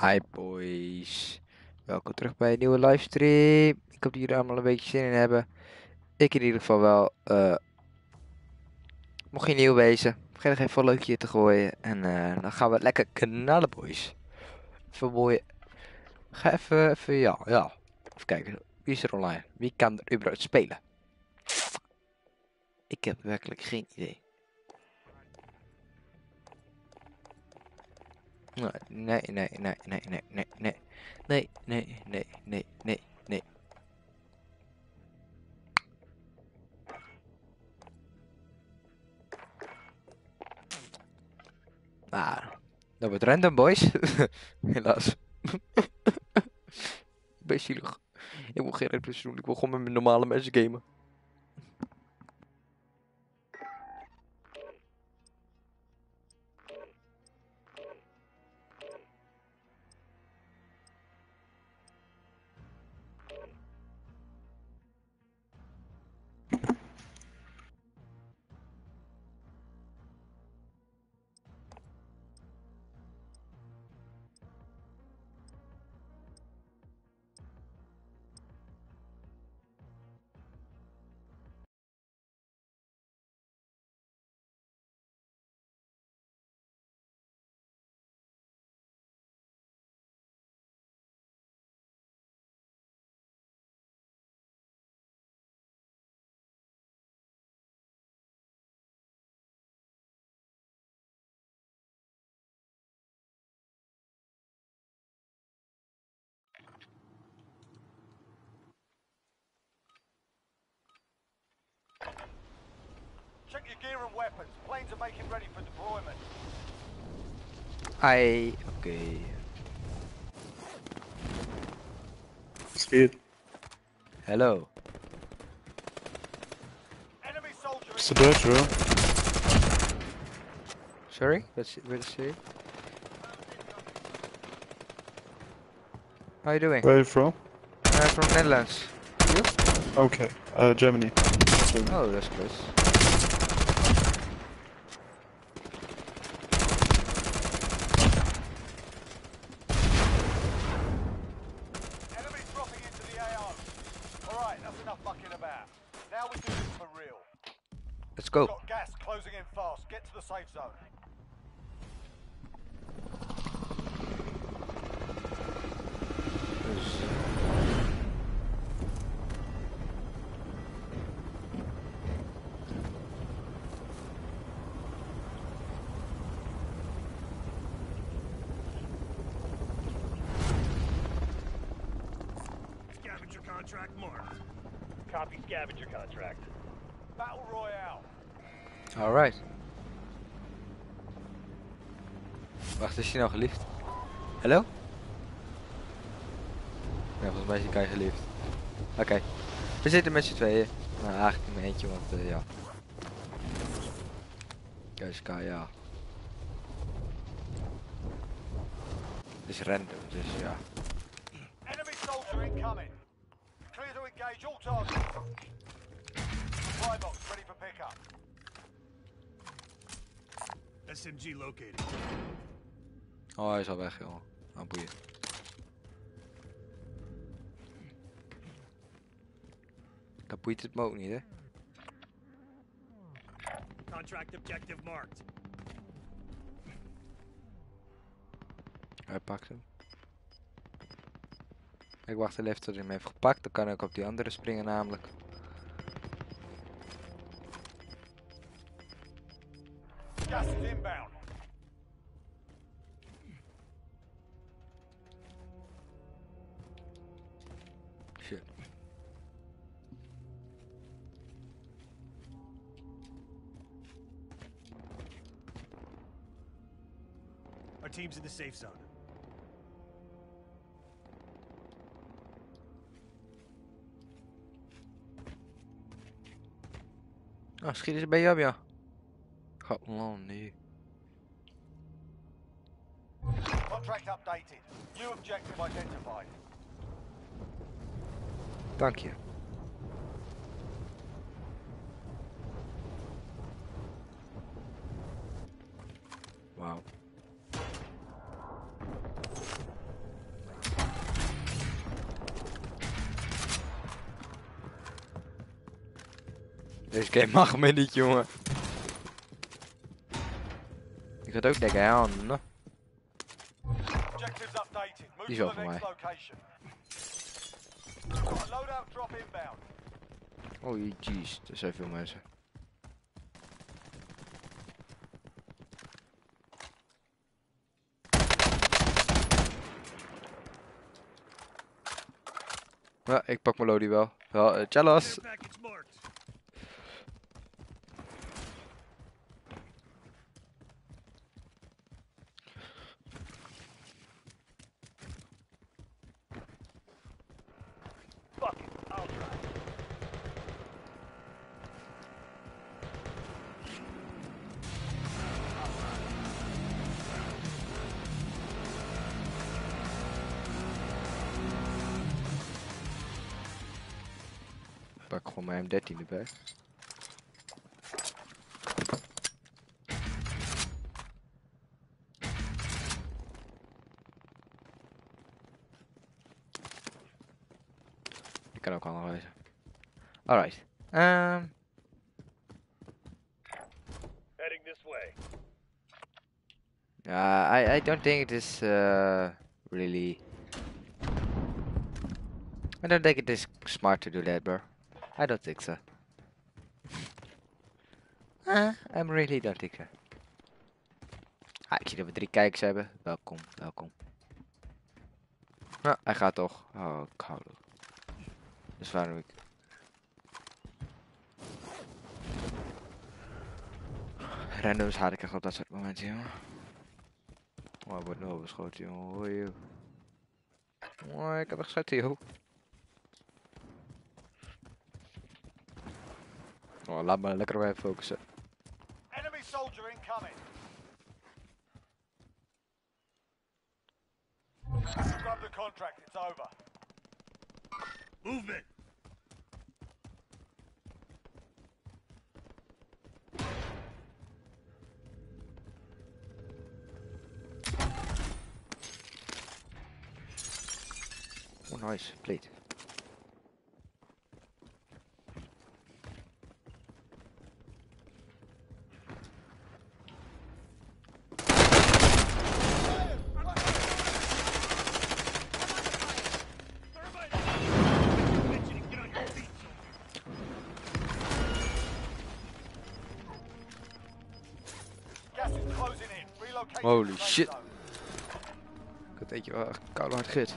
Hi boys, welkom terug bij een nieuwe livestream. Ik hoop dat jullie allemaal een beetje zin in hebben. Ik in ieder geval wel. Mocht je nieuw wezen, vergeet er geen followtje te gooien. En dan gaan we lekker knallen, boys. Even mooi. Ga even, ja. Even kijken, wie is er online? Wie kan er überhaupt spelen? Ik heb werkelijk geen idee. Nee. Nou, dat wordt random, boys. Helaas. Ik ben zielig. Ik wil geen replays doen, ik wil gewoon met mijn normale mensen gamen. Check your gear and weapons. Planes are making ready for deployment. Hi. Okay. Speed. Hello. Enemy soldier. It's a bird, bro. Sorry? Let's see. How are you doing? Where are you from? From Netherlands. You? Okay. Germany. Oh, that's close. Go. Got gas closing in fast. Get to the safe zone. Scavenger contract marked. Copy scavenger contract. Battle Royale. Alright. Wacht, is hij nou gelift? Hallo? Nee, volgens mij is hij gelift. Oké. We zitten met z'n tweeën. Nou, eigenlijk in mijn eentje, want ja. KSK, ja. Het is random, dus ja. Enemy soldier incoming. Clear to engage all targets. Supply box ready for pickup. SMG located. Oh, hij is al weg, joh. Nou, boeien. Dat boeit het me ook niet, hè? Contract objective marked. Hij pakt hem. Ik wacht even tot hij hem heeft gepakt. Dan kan ik op die andere springen, namelijk. Gas is inbound. Shit. Our team's in the safe zone. Oh, schieten ze bij jou, ja. Got long new. Contract updated. New objective identified. Thank you. Wow. Deze game mag me niet, jongen. Ik had ook denken aan. Die is wel voor mij. Oh jeez, er zijn veel mensen. Ja, ik pak mijn Lodi wel. Wel, challenge. Ik pak gewoon mijn M13 erbij. Die kan ook allemaal wezen. Alright. Heading this way. I don't think it is really. I don't think it is smart to do that, bro. I don't think so. I'm really don't think so. Ik zie dat we 3 kijkers hebben. Welkom, welkom. Nou, hij gaat toch. Oh, ik hou het. Dus waarom ik... Randoms haal ik echt op dat soort momenten, jongen. Oh, ik word nu al beschoten, jongen. Hoi, joh. Oh, ik heb er geschoten, joh. Oh, laat me lekker bij focussen. Enemy soldier incoming. Grab the contract, it's over. Movement. Oh, nice plate. Holy shit. Dat eet je wel echt koude hard git.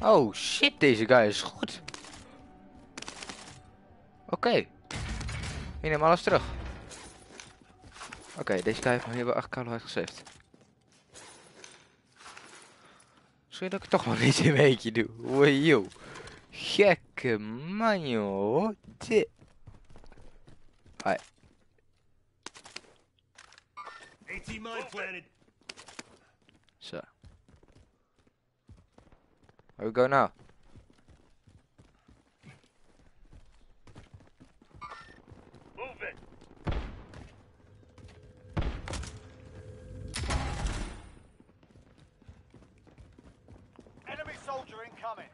Oh shit, deze guy is goed. Oké. Ik neem alles terug. Oké, deze guy heeft me hier wel echt koude hard gesaved. Misschien dat ik het toch wel niet in mijn eentje doe. Wojo. Gekke man, joh. Dit. Hai. Mine planted. So, where we go now? Move it. Enemy soldier incoming.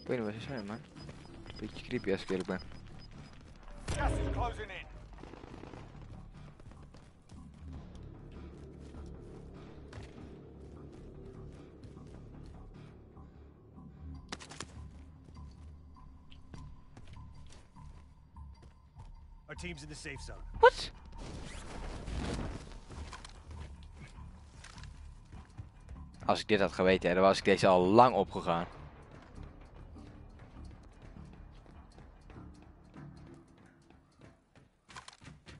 Ik weet niet waar ze zijn, man. Een beetje creepy als ik eerlijk ben. Gas is closing in. Our team's in the safe zone. What? Als ik dit had geweten, dan was ik deze al lang opgegaan.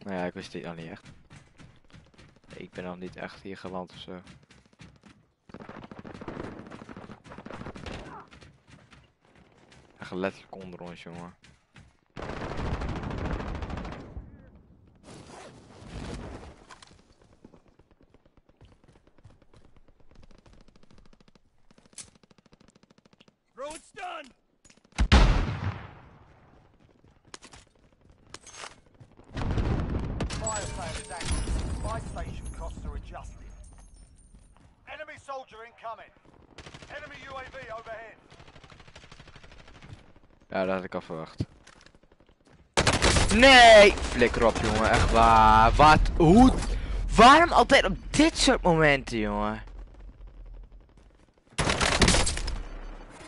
Nou ja, ik wist dit al niet echt. Ik ben al niet echt hier geland of zo. Echt letterlijk onder ons, jongen. So it's done. Fire plan is active. By station costs are adjusted. Enemy soldier incoming. Enemy UAV overhead. Ja, dat had ik al verwacht. Nee! Flikker op, jongen, echt waar. Wat? Hoe? Waarom altijd op dit soort momenten, jongen?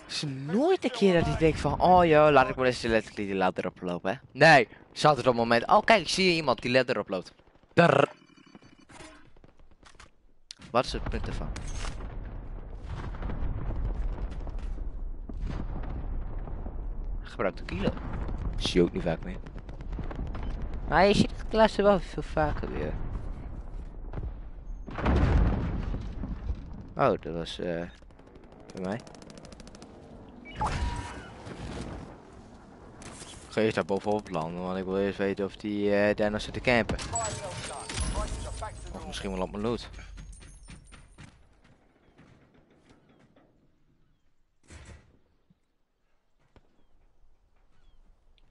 Het is nooit een keer dat hij denkt van, oh joh, laat ik maar eens letterlijk die ladder oplopen, hè. Nee, zat er op het moment. Oh kijk, ik zie iemand die ladder oploopt. Brrr. Wat is het punt ervan? Gebruik de kilo. Zie je ook niet vaak meer. Maar je ziet het klasse wel veel vaker weer. Oh, dat was bij mij. Ik ga eerst daar bovenop landen, want ik wil eerst weten of die daarna zit te campen. Of misschien wel op mijn loot.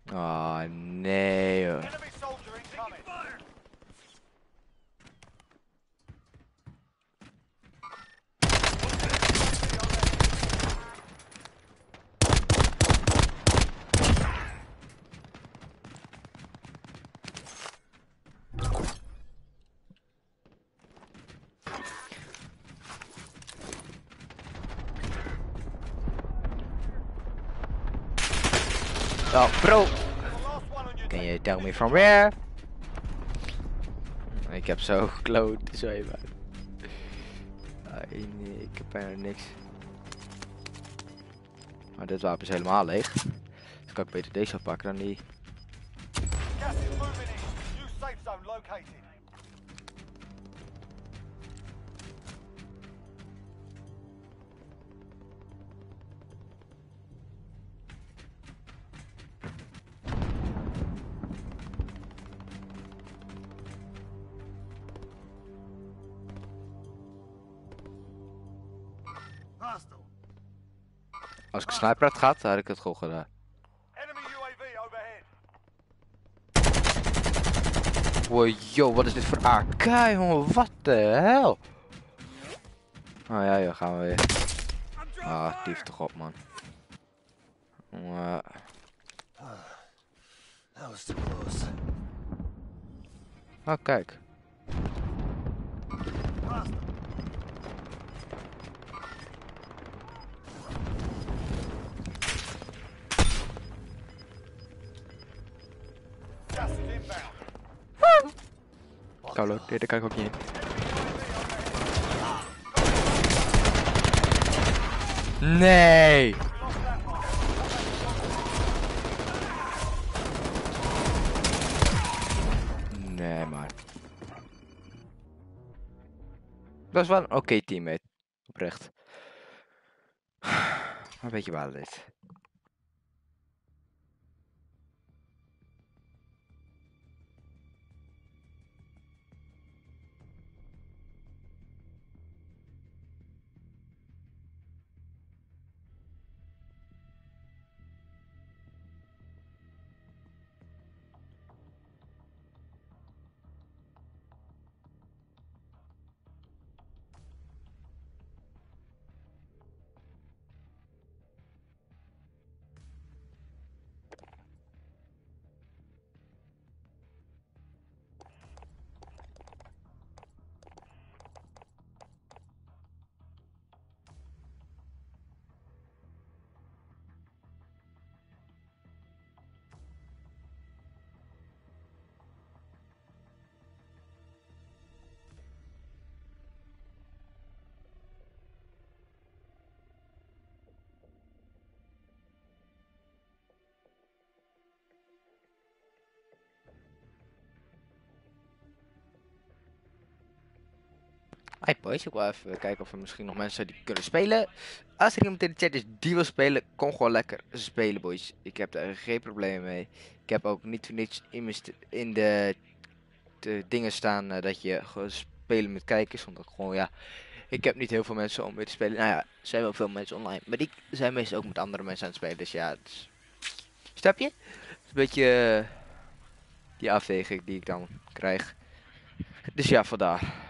Ah, oh, nee hoor. Oh, bro! Can you tell me from where? Ik heb zo gekloot, zo even. Ik heb bijna niks. Maar dit wapen is helemaal leeg. Dus kan ik beter deze afpakken dan die. Als ik een sniper had gehad, had ik het gewoon gedaan. Enemy UAV overhead. Wow, yo, wat is dit voor AK, jongen? Wat de hel? Oh ja, joh, gaan we weer. Ah, dief toch op, man. Oh, kijk. Koude, daar kan ik ook niet in. Nee! Nee, maar. Dat was wel een oké teammate. Oprecht. Maar een beetje waar dit. Hey boys, ik wil even kijken of er misschien nog mensen die kunnen spelen. Als er iemand in de chat is die wil spelen, kom gewoon lekker spelen, boys. Ik heb daar geen probleem mee. Ik heb ook niet voor niets in de dingen staan dat je gewoon spelen moet kijken. Omdat ik gewoon, ja, Ik heb niet heel veel mensen om mee te spelen. Nou ja, er zijn wel veel mensen online. Maar die zijn meestal ook met andere mensen aan het spelen. Dus ja, snap je? Het is een beetje die afweging die ik dan krijg. Dus ja, vandaar.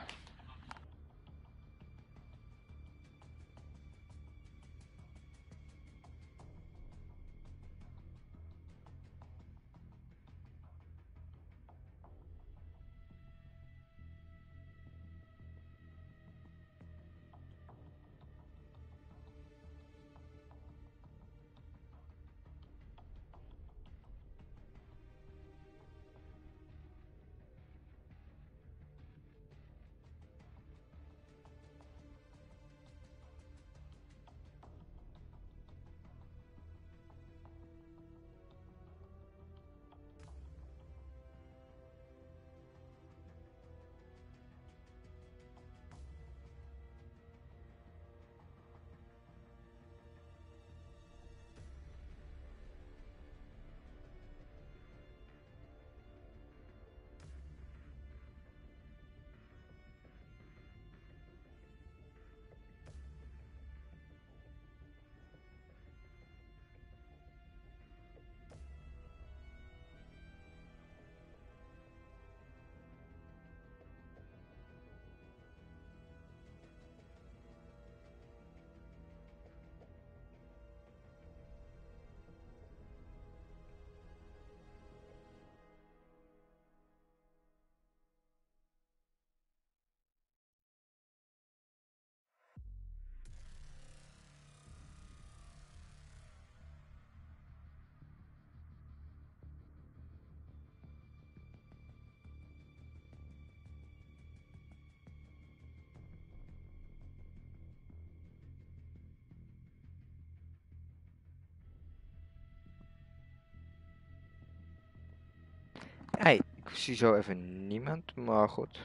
Hey, ik zie zo even niemand, maar goed.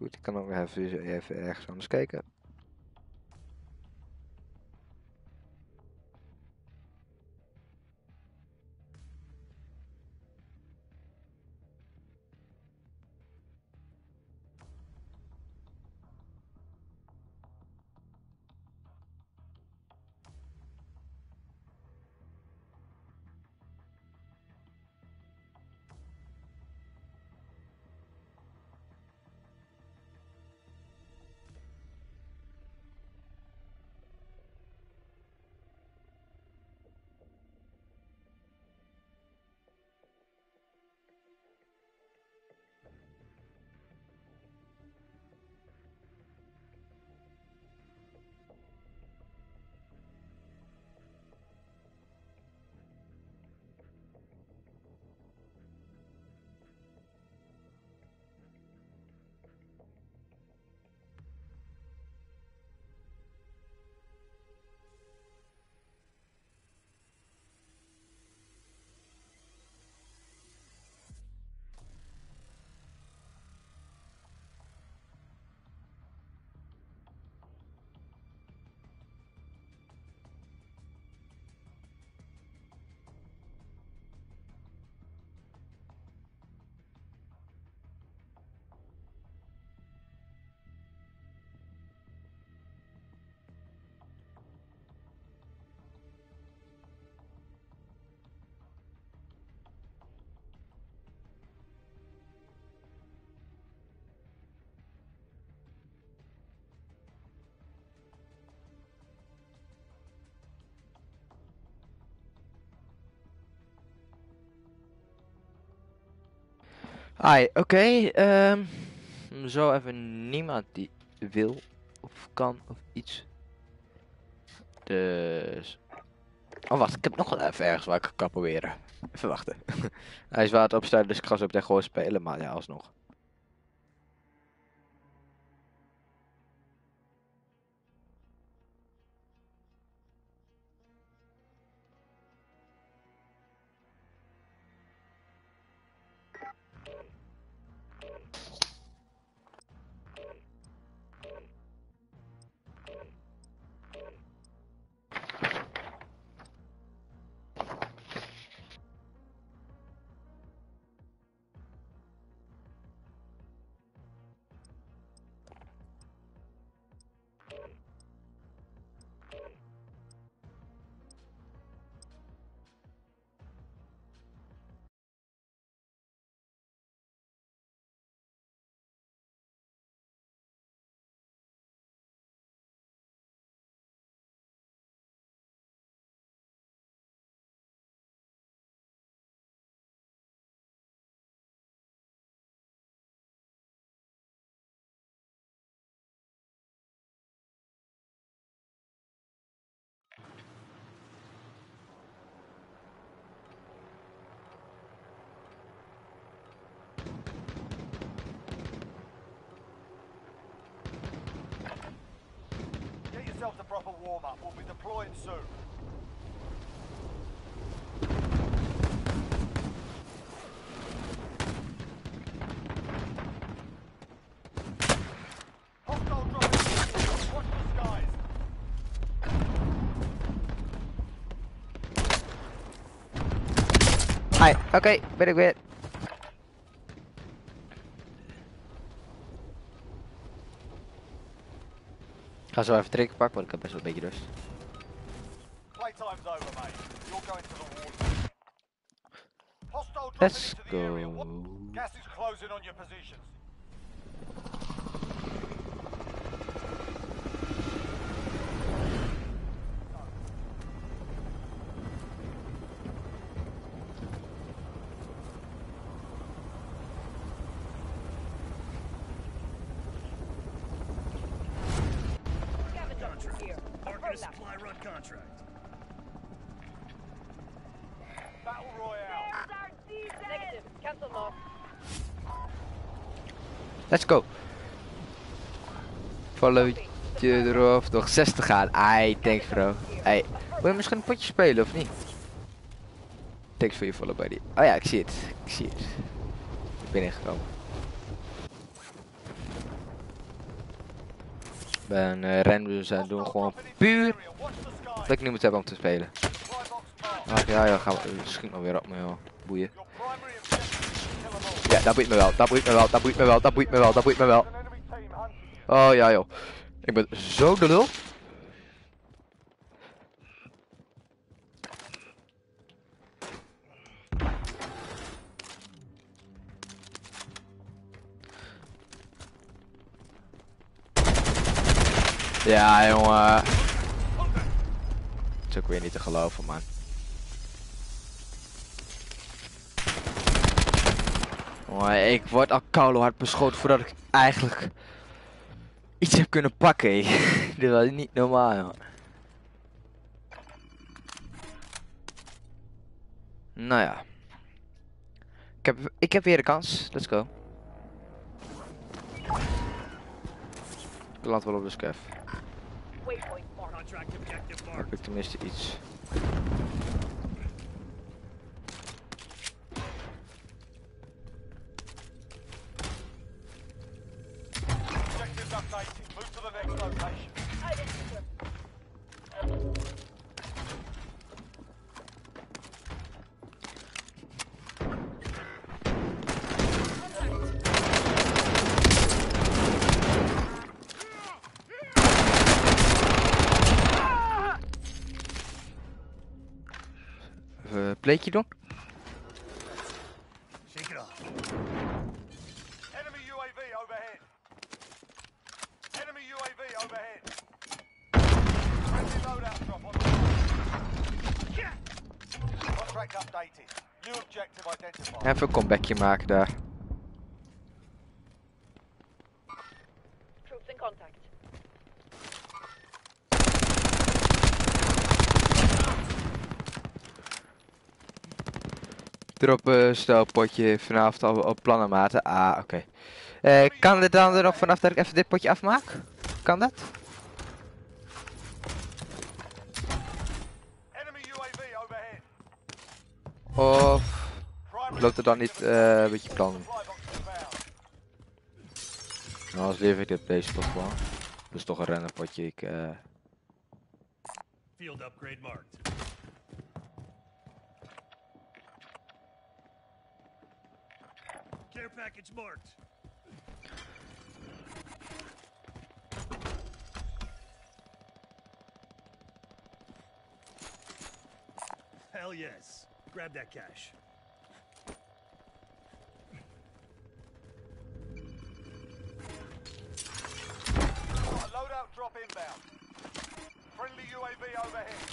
Ik kan ook even ergens anders kijken. Hi, oké, zo even niemand die wil of kan of iets. Dus... Oh wacht, ik heb nog wel even ergens waar ik kan proberen. Even wachten. Hij is waar het opstaan, dus ik ga zo meteen gewoon spelen, maar ja, alsnog. after proper warm-up. We'll be deploying soon. Hi, oké, ben ik weer. Ik ga zo even drinken pakken, want ik heb best wel een beetje rust. Let's go. Supply run contract. Battle Royale. Let's go. Followtje erop. Nog 60 gaan. Ai, thanks bro. Hey, wil je misschien een potje spelen of niet? Thanks voor je follow buddy. Oh ja, ik zie het. Ik zie het. Ik ben ingekomen. En randoms en doen gewoon puur dat ik niet moet hebben om te spelen. Ah, ja, ja, gaan we misschien nog weer op me, joh. Boeien. Ja, dat boeit me wel, dat boeit me wel, dat boeit me wel, dat boeit me wel, dat boeit me wel. Oh ja, joh. Ik ben zo de lul. Ja jongen, het is ook weer niet te geloven, man. Oh, ik word al koulohard beschoten voordat ik eigenlijk iets heb kunnen pakken. Dit was niet normaal, joh. Nou ja, ik heb weer de kans, let's go. Ik land wel op de scaf. Heb ik tenminste iets. Pleetje doen. Enemy UAV overhead. Enemy UAV overhead. Loadout drop on the contract updated. New objective identified. Even een comebackje maken daar. Troops in contact. Droppen, stelpotje, vanavond al op plannen maten. Ah, oké. Kan dit dan er nog vanaf dat ik even dit potje afmaak? Kan dat? Of loopt er dan niet een beetje plannen? Nou, als lever ik dit deze pot gewoon. Dat is toch een rennenpotje. Ik Field upgrade marked. Care package marked. Hell yes. Grab that cash. Loadout drop inbound. Friendly UAV overhead.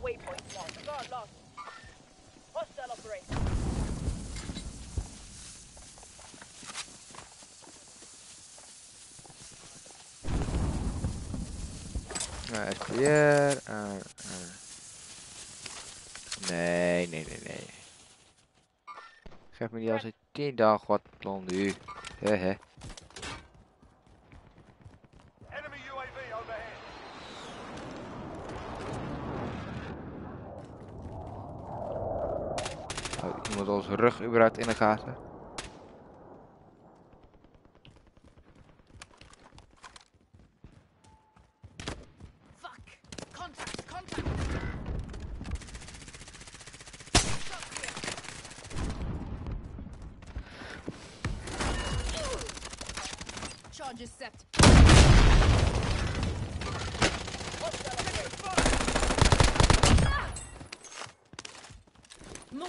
Waypoint lost. Guard lost. Hostile operation. Weer. Nee, nee, nee, nee. Geef me niet als het 10 dagen wat plan nu. Hehe. Enemy Iemand als rug überhaupt in de gaten.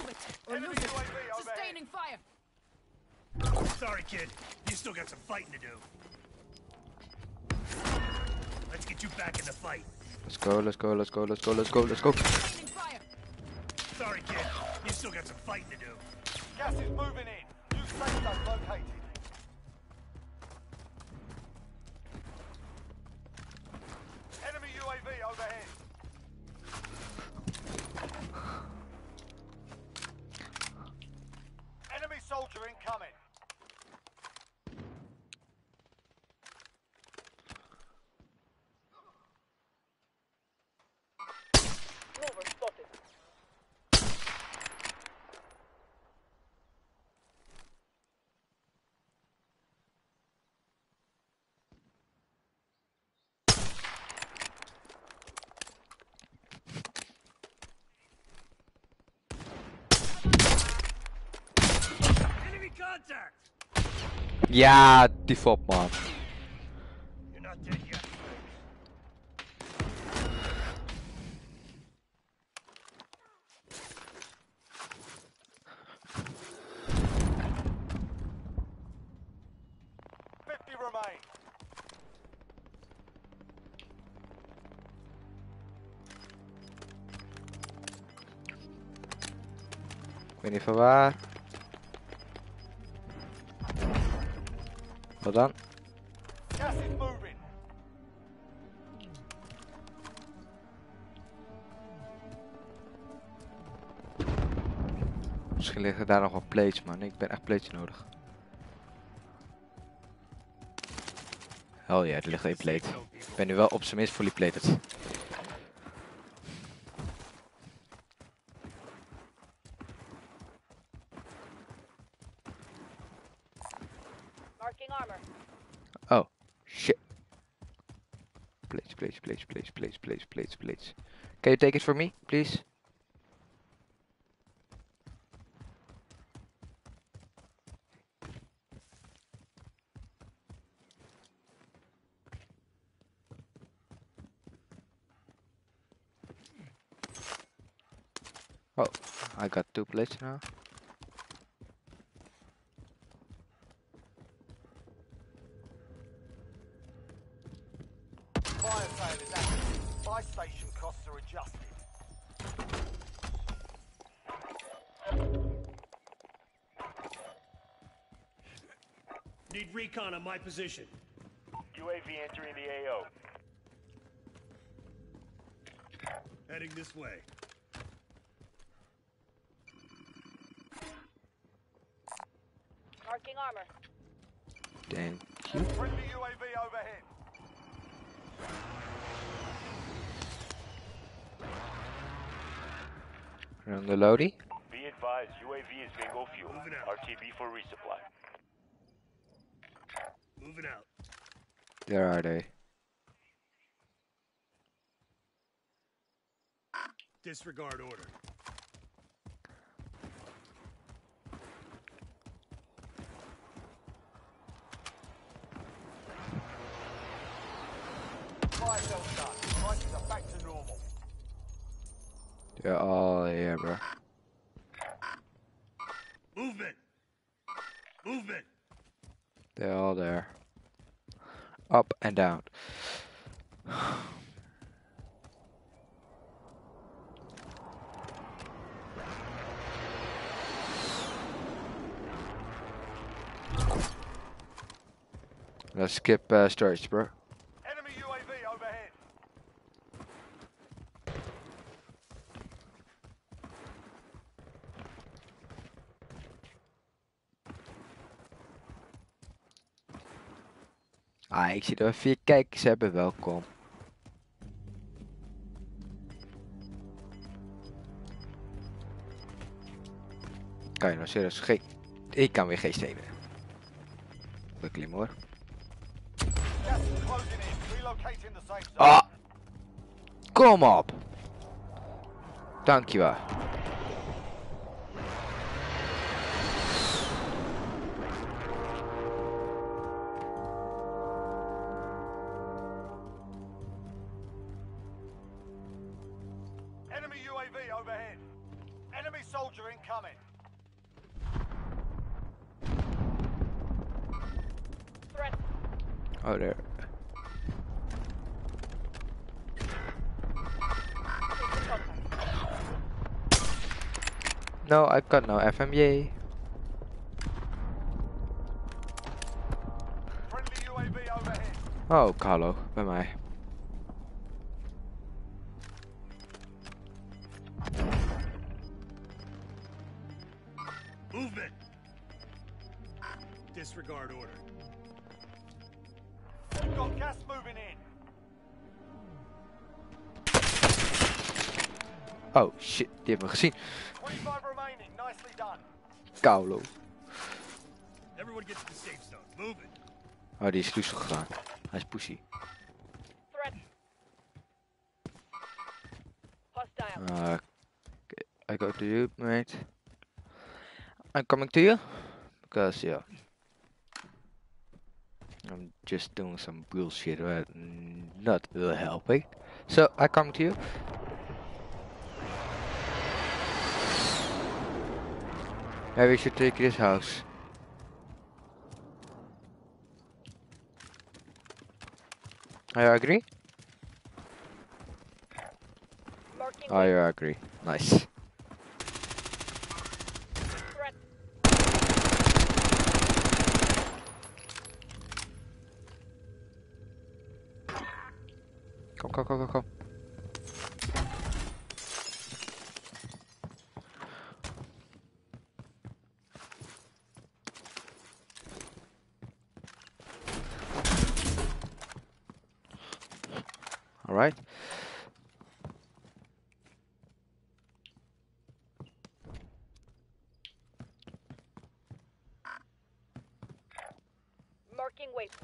Let's go. Sorry, kid. You still got some fighting to do. Gas is moving in. New safe zone located. Enemy UAV overhead. Enemy soldier incoming. Ja, die fop man. Ik weet niet van waar. Wat dan? Gas is moving. Misschien liggen daar nog wat plates, man. Ik ben echt plates nodig. Oh ja, er ligt één plate. Ik ben nu wel op zijn minst fully plated. Please. Can you take it for me, please? Oh, I got two plates now. Station costs are adjusted. Need recon on my position. UAV entering the AO. Heading this way. Marking armor. Thank you. Bring the UAV overhead. Run the Lodi. Be advised, UAV is bingo fuel. RTB for resupply. Moving out. There are they. Disregard order. Fire cell start. Prices are back to normal. They're all here, bro. Movement. They're all there. Up and down. Let's skip starts, bro. Ah, ik zie er 4 kijkers hebben, welkom. Kan je nou serieus geen... Ik kan weer geen stenen. We klimmen hoor. Ah! Kom op! Dankjewel. Oh, there. No, I've got no FM, yay. Friendly UAV overhead. Oh, Carlo, bye bye. Movement. Disregard order. We've got gas moving in. Oh shit, die hebben we gezien. Carlo. Oh, die is loesel gegaan. Hij is pussy. I go to you, mate. I'm coming to you. Because, yeah. I'm just doing some bullshit, right? Not really helping. So, I come to you. Maybe we should take this house. Are you agree? Are you agree? Nice. Kom, kom, kom, kom, kom. Alright. Marking waypoint.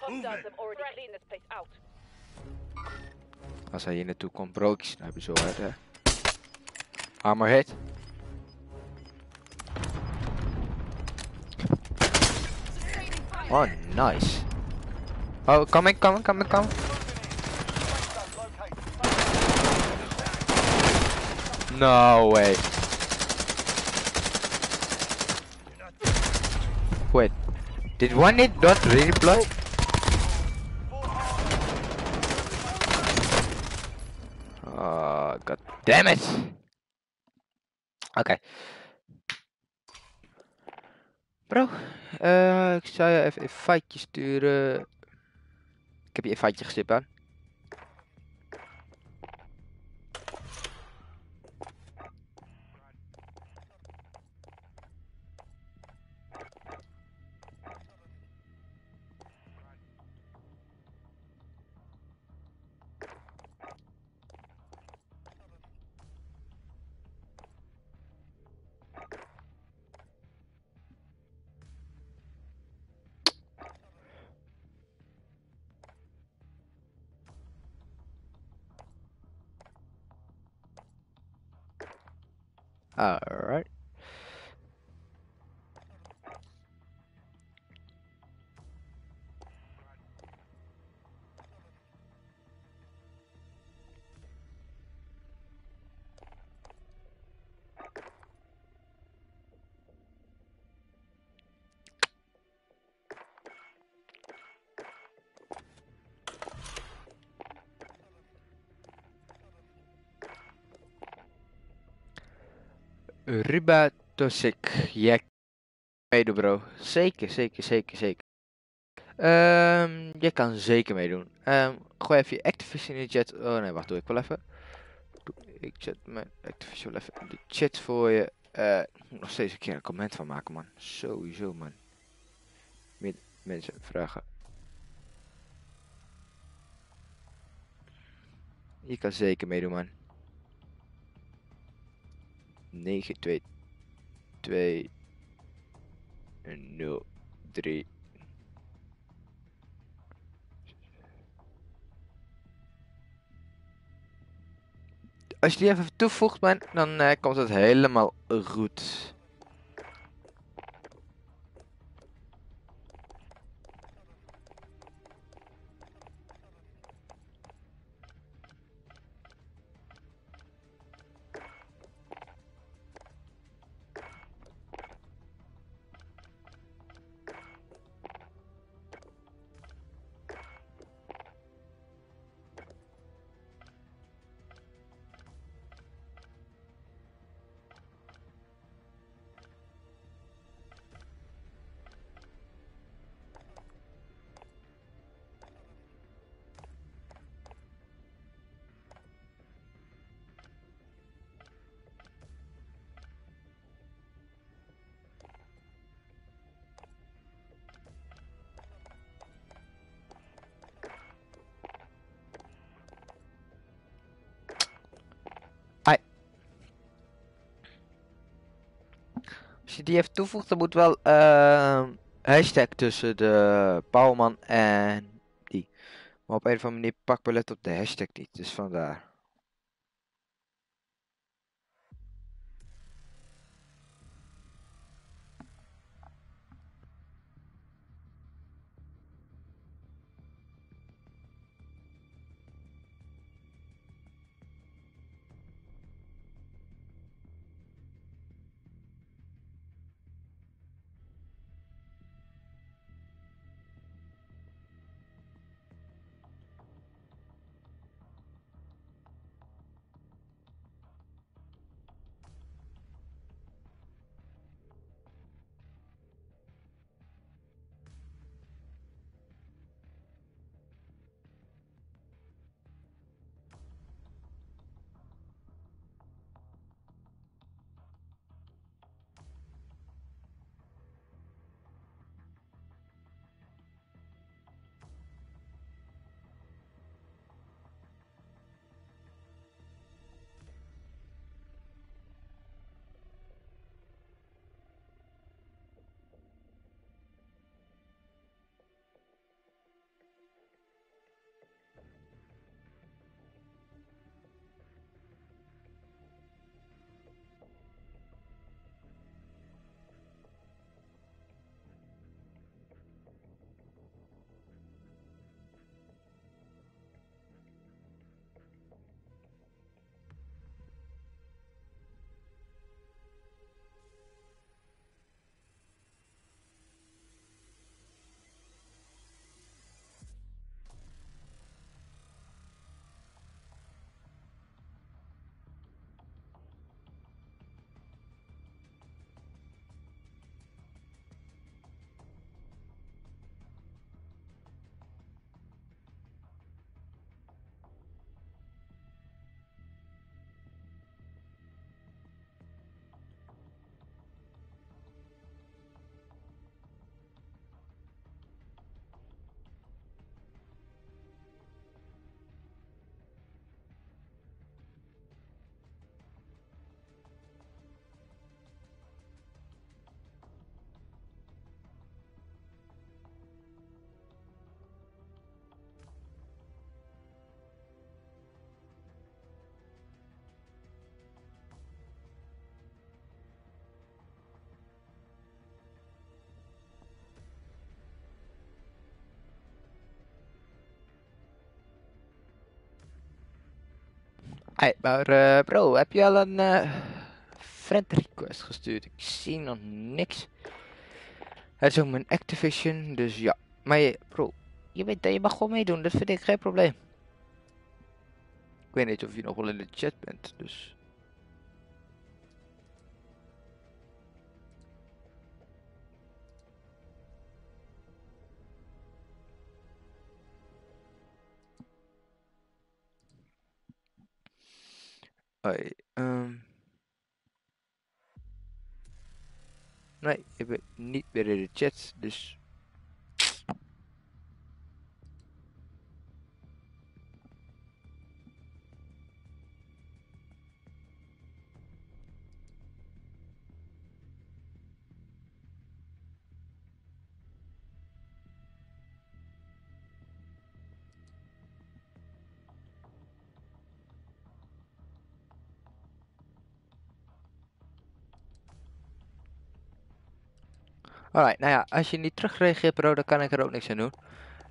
Hostiles have already cleaned this place out. Als hij hier naartoe komt, broodjes snijpen zo uit, hè. Armorhead. Oh, nice. Oh, coming, coming, coming, coming. No way. Wait, did one hit not redeploy? Oh, god damn it. Okay. Bro, ik zou je even een fightje sturen. Ik heb je een fightje gestipt aan. Alright. Ruba Tosik, jij meedoen bro, zeker, zeker, zeker, zeker. Jij kan zeker meedoen. Gooi even je Activision in de chat. Oh nee, wacht, doe ik wel even. Ik zet mijn Activision wel even in de chat voor je. Ik moet nog steeds een keer een comment van maken, man. Sowieso, man. Meer mensen vragen. Je kan zeker meedoen, man. 922 0 3. Als je die even toevoegt, man, dan komt het helemaal goed. Als je die even toevoegt, dan moet wel hashtag tussen de Pauwman en die. Maar op een of andere manier pakt Palet op de hashtag niet, dus vandaar. Hey, maar bro, heb je al een friend request gestuurd? Ik zie nog niks. Het is ook mijn Activision, dus ja. Maar bro, je weet dat je mag gewoon meedoen, dat vind ik geen probleem. Ik weet niet of je nog wel in de chat bent, dus... Nee, ik ben niet meer in de chat, dus... Alright, nou ja, als je niet terugreageert, bro, dan kan ik er ook niks aan doen.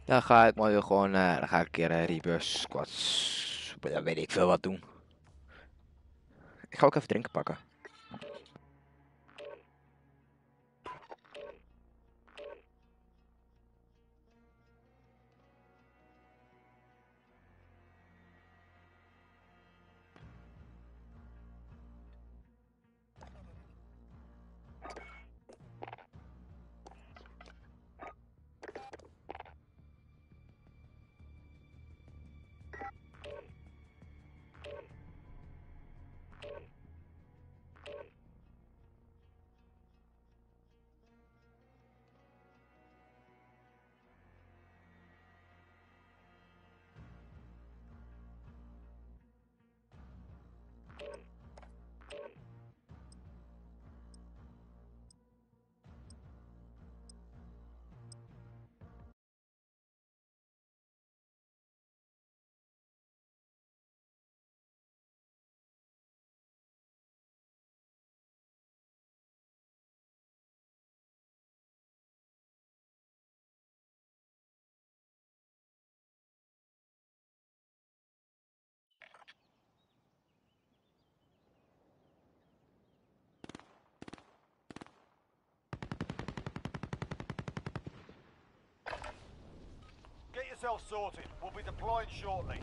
Dan ga ik maar weer gewoon, dan ga ik een keer reverse squats. Dan weet ik veel wat doen. Ik ga ook even drinken pakken. Sorted. We'll be deployed shortly.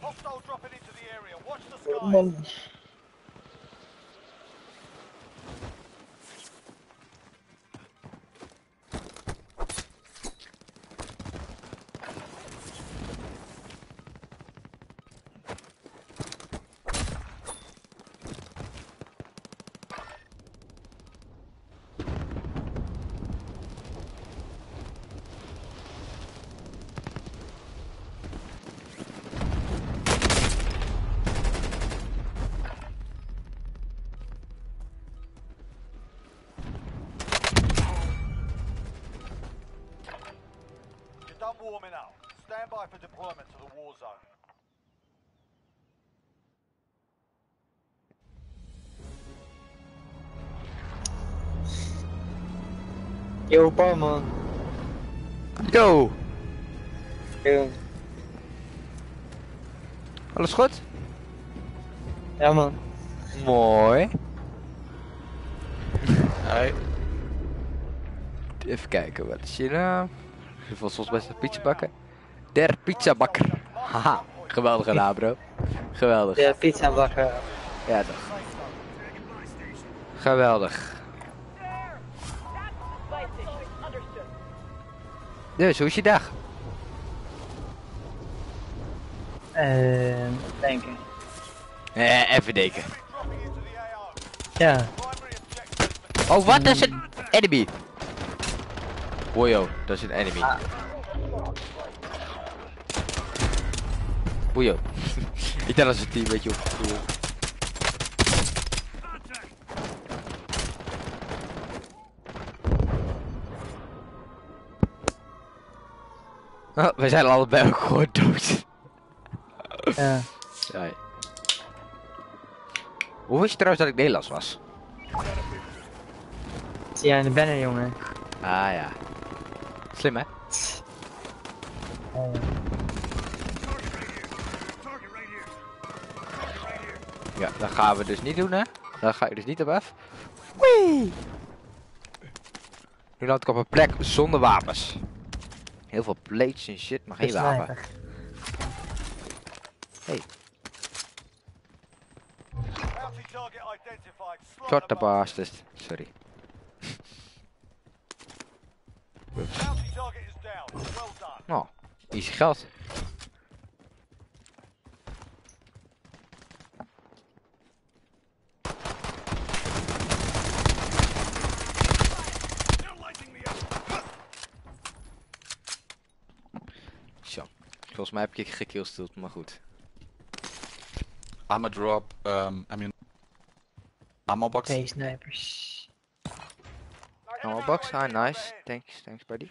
Hostile dropping into the area. Watch the sky. Warming up. Stand by for deployment to the war zone. Yo, Palma. Yo. Yo. Alles goed? Ja, man. Mooi. Hoi. Even kijken, wat is hier nou? Je valt soms best een pizza bakken. Der pizza bakker. Haha, geweldig gedaan, bro. Geweldig. De pizza bakker. Ja, toch. Geweldig. Dus, hoe is je dag? Denken. Even denken. Ja. Oh, wat is het? Enemy. Boyo, dat is een enemy. Boyo. Ik dacht dat is een team, weet je wel. Oh, we zijn allebei ook gewoon dood. Ja. Sorry. Hoe wist je trouwens dat ik Nederlands was? Zie jij in de banner, jongen? Ah ja. Slim, hè? Ja, dat gaan we dus niet doen, hè? Daar ga ik dus niet op af. Wee! Nu land ik op een plek zonder wapens. Heel veel plates en shit, maar geen wapen. Hey. Tot de bastards. Sorry. Nou, easy geld. Zo, volgens mij heb ik gekillsteld, maar goed. I'ma drop, ammo box. Hey, snipers. Ammo box, ah, nice. Thanks buddy.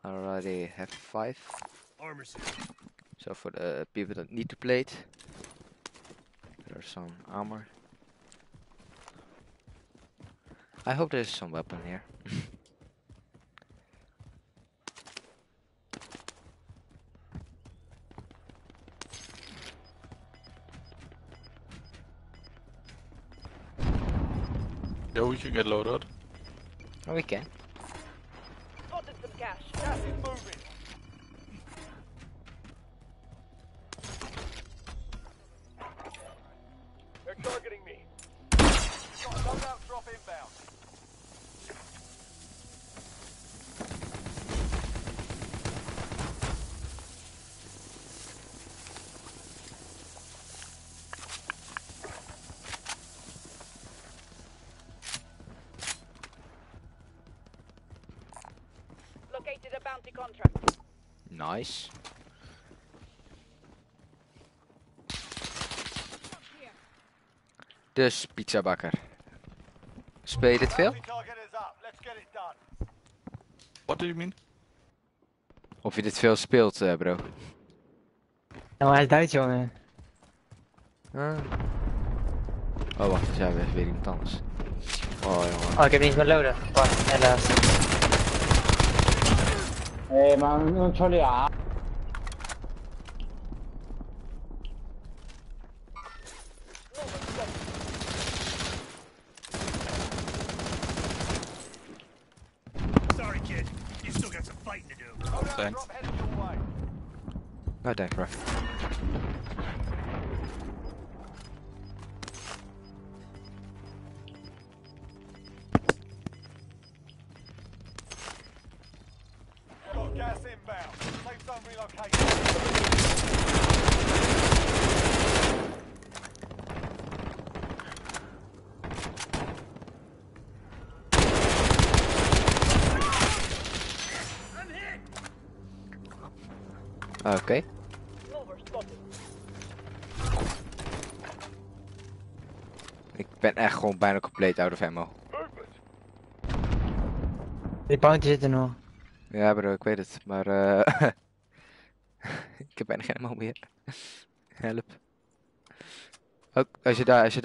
Alrighty, have 5. So for the people that need to play it, there are some armor. I hope there's some weapon here. Yeah, we can get loaded. Oh, we can. Spotted some cash. That's it, moving. They're targeting me. Got a loadout drop inbound. Located a bounty contract. Nice. Dus pizzabakker. Speel je dit veel? What do you mean? Of je dit veel speelt, bro? Nou, hij is Duits, jongen. Oh, wacht, we zijn weer iemand anders. Oh, jongen. Oh, ik heb niets meer loaden. Wacht, helaas. Hey, man, sorry, ja. Thanks. No deck, bro. Got gas inbound. Safe zone relocated. Okay. Ik ben echt gewoon bijna compleet out of ammo. Die bounty zit er nog. Ja bro, ik weet het, maar ik heb bijna geen ammo meer. Help. Oh, als je daar.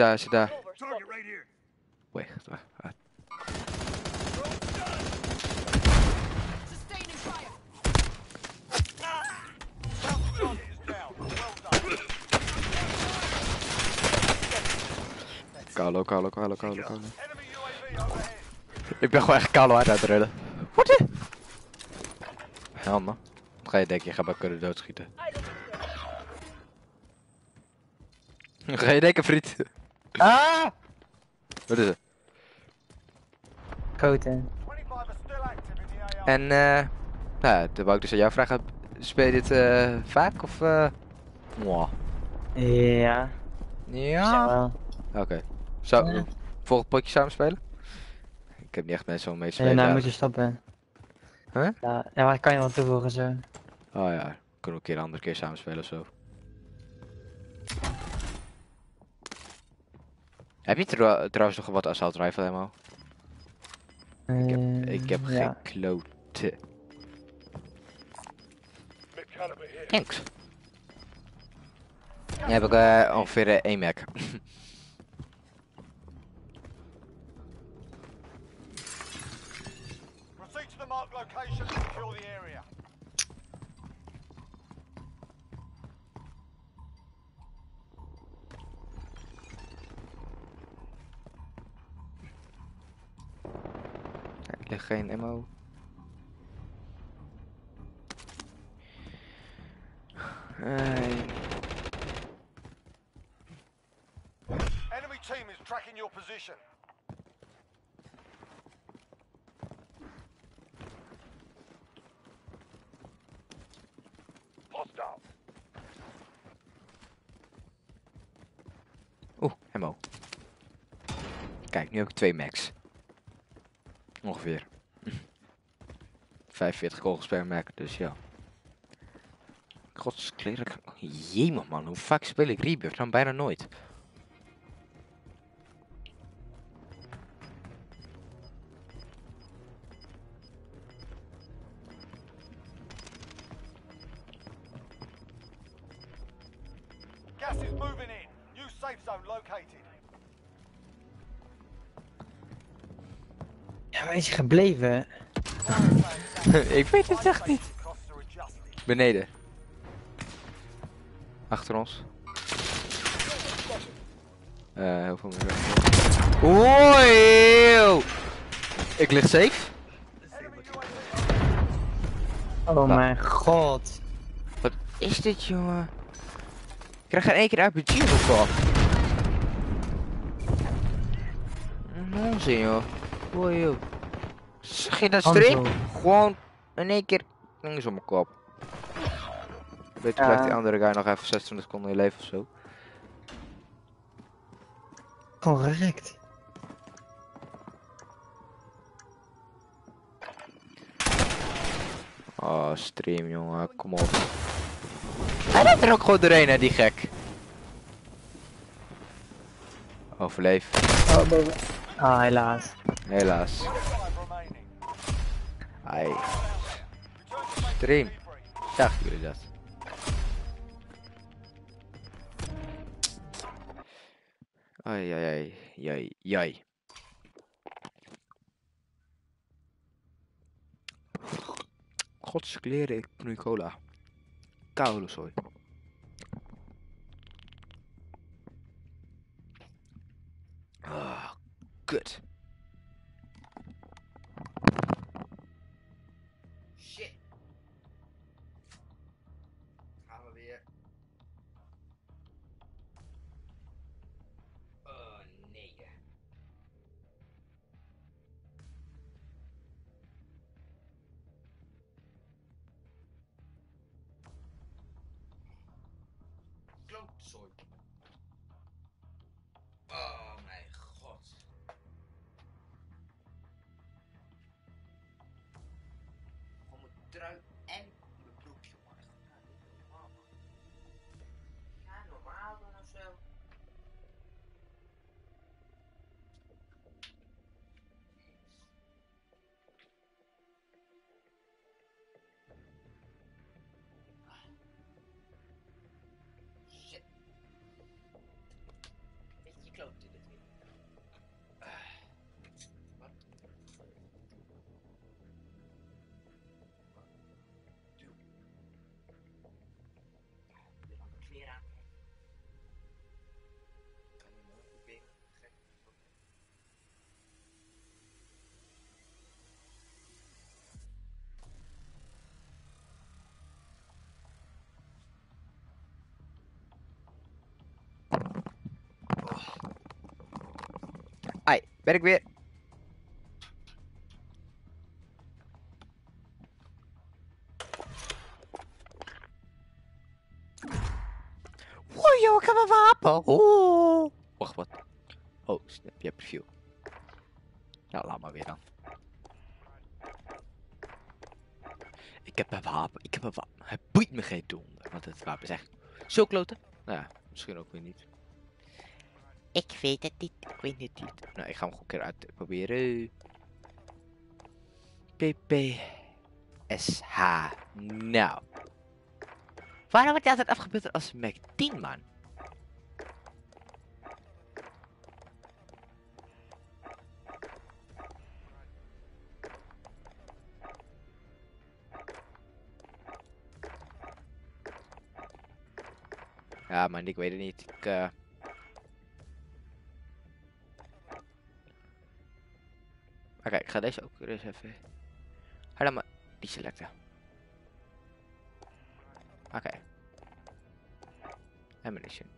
Wacht, wacht. Kalo. Ik ben gewoon echt Kalo hard aan het redden. Wat? Helm man. Wat ga je denken? Je gaat mij kunnen doodschieten. Wat ga je denken, vriend? Ah! Wat is het? Koten. En nou, toen wou ik dus aan jou vragen. Speel je dit vaak of Ja. Ja. Oké. Zou volgend potje samen spelen? Ik heb niet echt mensen om mee te spelen. Nee, nou moet je stoppen. Huh? Ja, maar kan je wel toevoegen zo. Oh ja, kunnen we een andere keer samen spelen ofzo. Heb je trouwens nog wat assault rifle ammo? Ik heb geen klote. Thanks. Dan heb ik ongeveer 1 Mac. Er ligt geen ammo. Enemy team is tracking your position. Hostile. Oeh, ammo. Kijk, nu ook 2 max. Ongeveer 45 kogels per merk, dus ja. Godskleren. Jemig man, hoe vaak speel ik Rebirth? Dan bijna nooit. Gas is moving in. New safe zone located. Ja, waar is hij gebleven? Ik weet het echt niet. Beneden. Achter ons. Heel veel meer. Oei! Ik lig safe. Oh mijn god. Wat is dit, jongen? Ik krijg geen één keer uit budget of wat? Nonzin, joh. Oei, joh. Geen dat strip? Gewoon in één keer links op mijn kop. Beter krijgt die andere guy nog even 26 seconden in leven of zo. Correct. Oh, stream, jongen, kom op. Hij loopt er ook gewoon doorheen, hè, die gek. Overleef. Oh, boven. Ah, helaas. Helaas. Ai. Stream. Dachten jullie dat? Ai, ai, ai, ai, ai. Gods kleren, ik nu cola. Koude zooi. Ah, kut. Shit. Gaan we weer. Oh nee. Klootzooi. Oh mijn god. Gewoon mijn trui en mijn broek, jongen. Ja, normaal doen of zo. Ai, ben ik weer. Wow, joh, ik heb een wapen. Oh. Wacht, wat? Oh, snap, je hebt review. Ja, laat maar weer dan. Ik heb een wapen, ik heb een wapen. Het boeit me geen donder, want het wapen is echt zo kloten. Nou ja, misschien ook weer niet. Ik weet het niet, ik weet het niet. Nou, ik ga hem gewoon een keer uitproberen. PPSH. Nou. Waarom wordt hij altijd afgebeeld als Mac 10, man? Ja, man, ik weet het niet. Ik, oké, ik ga deze ook weer eens even. Hallo, maar die selecten. Oké. Ammunition.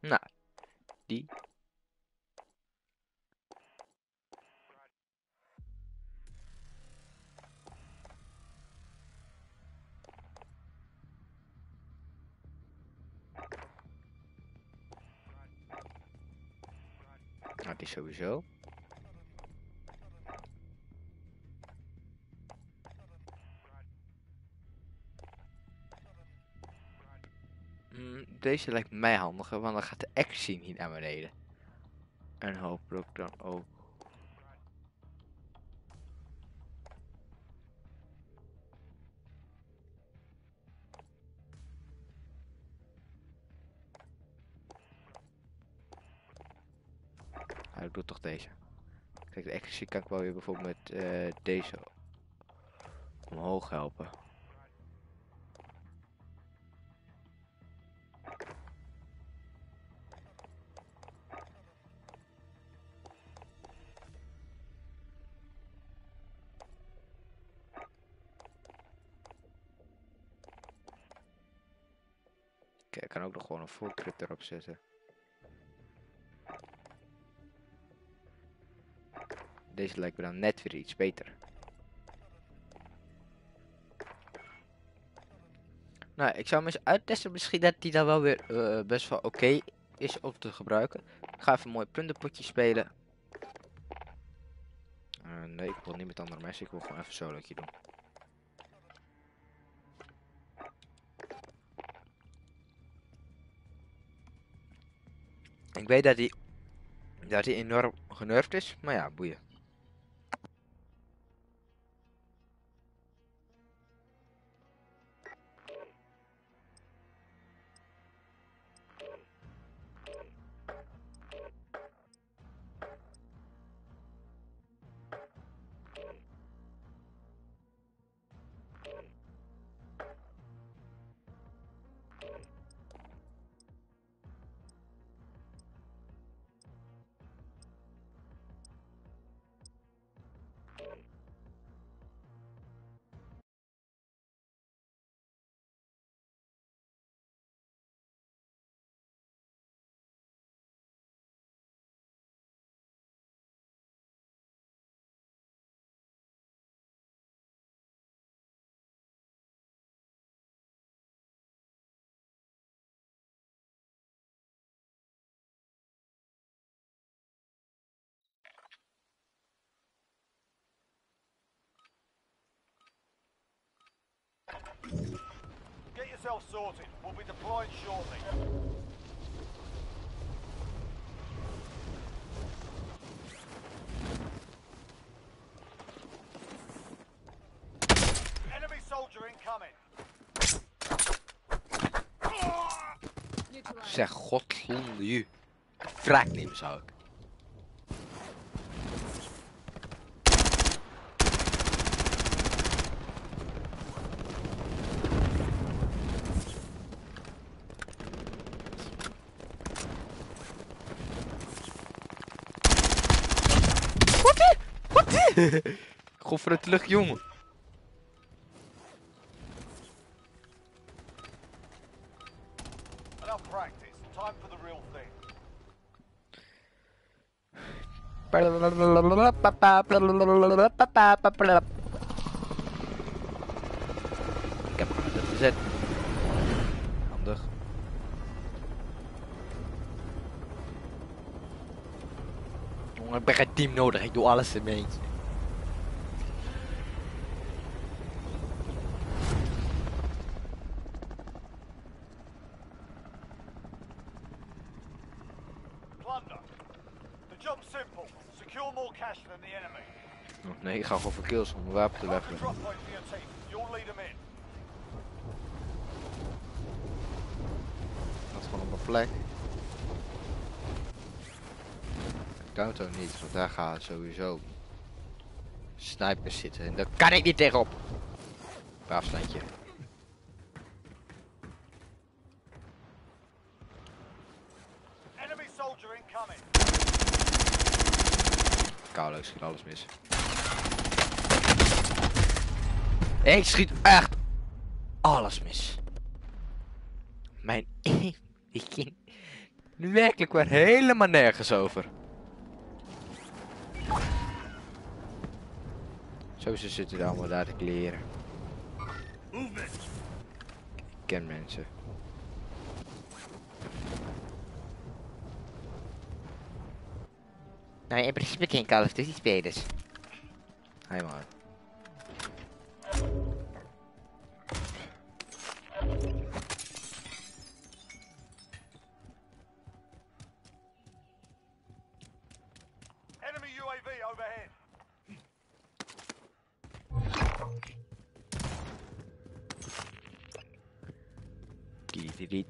Nou, die. Die sowieso. Deze lijkt mij handiger, want dan gaat de actie niet naar beneden. En hopelijk dan ook ik doe toch deze. Kijk, de accuracy kan ik wel weer bijvoorbeeld met deze omhoog helpen. Kijk, ik kan ook nog gewoon een full crit erop zetten. Deze lijkt me dan net weer iets beter. Nou, ik zou hem eens uittesten. Misschien dat die dan wel weer best wel oké is om te gebruiken. Ik ga even een mooi plunderpotje spelen. Nee, ik wil niet met andere mensen. Ik wil gewoon even zo leukje doen. Ik weet dat hij enorm genurfd is, maar ja, boeien. Get yourself sorted. We'll be deployed shortly. Enemy soldier incoming. Zeg godlonde je. Kraak nemen zou ik. Gof voor het lucht, jongen. Ik heb het gezet. Handig. Jongen, ik ben geen team nodig. Ik doe alles in mijn eentje. Nee, ik ga gewoon voor kills om mijn wapen te werpen. Dat is gewoon op een plek. Ik downtoe niet, want daar gaan sowieso snipers zitten. En daar kan ik niet tegenop. Op afstandje. Enemy soldier incoming. Koude, ik schiet alles mis. Ik schiet echt alles mis. Mijn aim, die ging werkelijk weer helemaal nergens over. Zo zitten er allemaal daar te kleren. Ik ken mensen. Nou, in principe geen Call of Duty spelers. Hi man. Enemy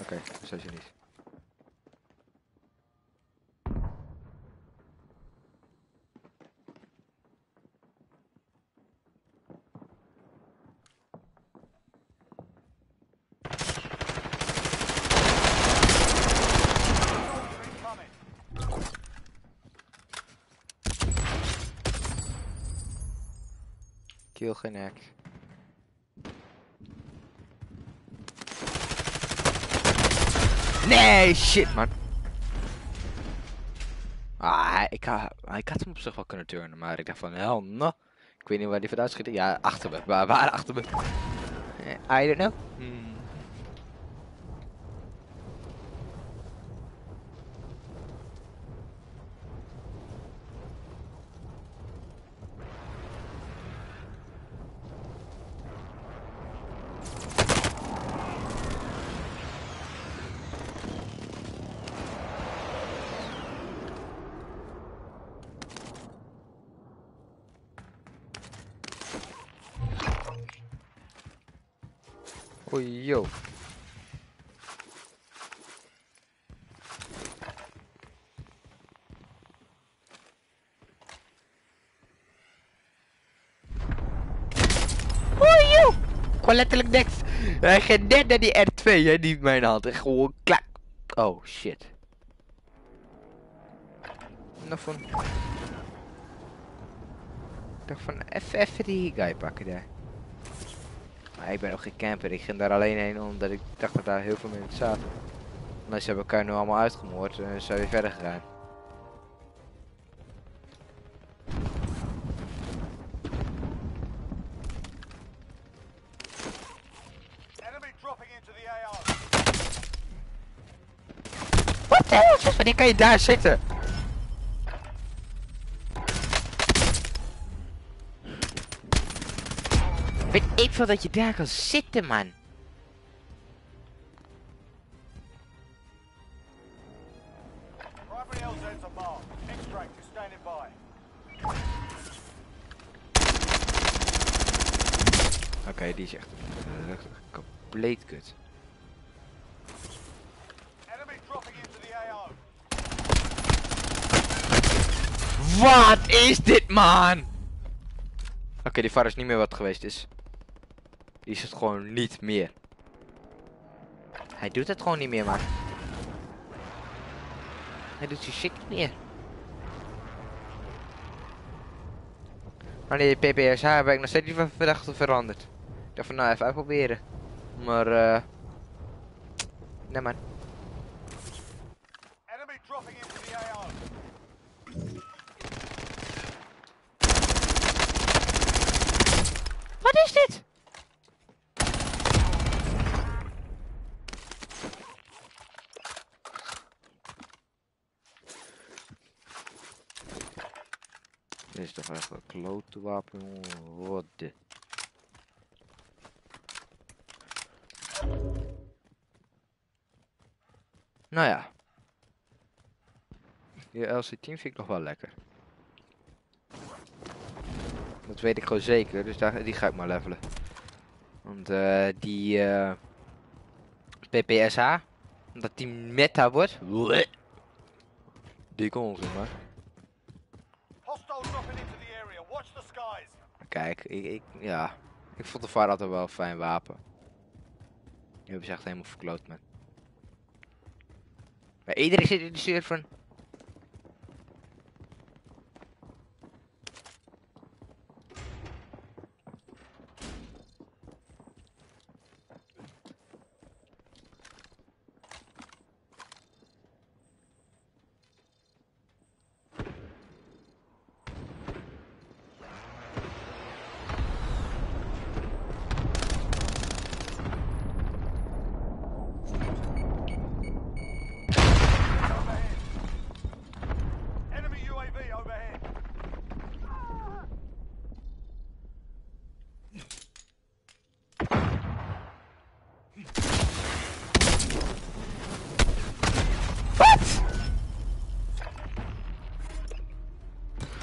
Oké, straks niet. Kill geen hack. Nee, shit man. Ah, ik had hem op zich wel kunnen turnen, maar ik dacht van hell no. Ik weet niet waar die vandaan schiet. Ja, achter me. Waar achter me? I don't know. Oei, yo. Gewoon letterlijk niks. Hij ging net naar die R2, hè, die in mijn hand. En gewoon klak. Oh, shit. Nog van... Ik dacht van, even die guy pakken daar. Maar ik ben ook geen camper, ik ging daar alleen heen omdat ik dacht dat daar heel veel mensen zaten. Anders hebben we elkaar nu allemaal uitgemoord en zijn we weer verder gegaan. Wat de hel? Wanneer kan je daar zitten? Weet ik veel dat je daar kan zitten, man. Oké, die is echt compleet kut. Wat is dit, man? Oké, die VAR is niet meer wat geweest is. Is het gewoon niet meer. Hij doet het gewoon niet meer, man. Hij doet zijn shit niet meer. Maar die PPSH heb ik nog steeds niet van verdachte veranderd. Ik dacht van nou even uitproberen. Maar nee, man. Wat is dit? Dit is toch echt een klote wapen, jongen. Wat de... Nou ja. Die LC-10 vind ik nog wel lekker. Dat weet ik gewoon zeker, dus daar, die ga ik maar levelen. Want die PPSH, omdat die meta wordt, die kon ons in, maar. Kijk, ik vond de VAR altijd wel een fijn wapen. Nu hebben ze echt helemaal verkloot, man. Maar iedereen zit in de zuur van...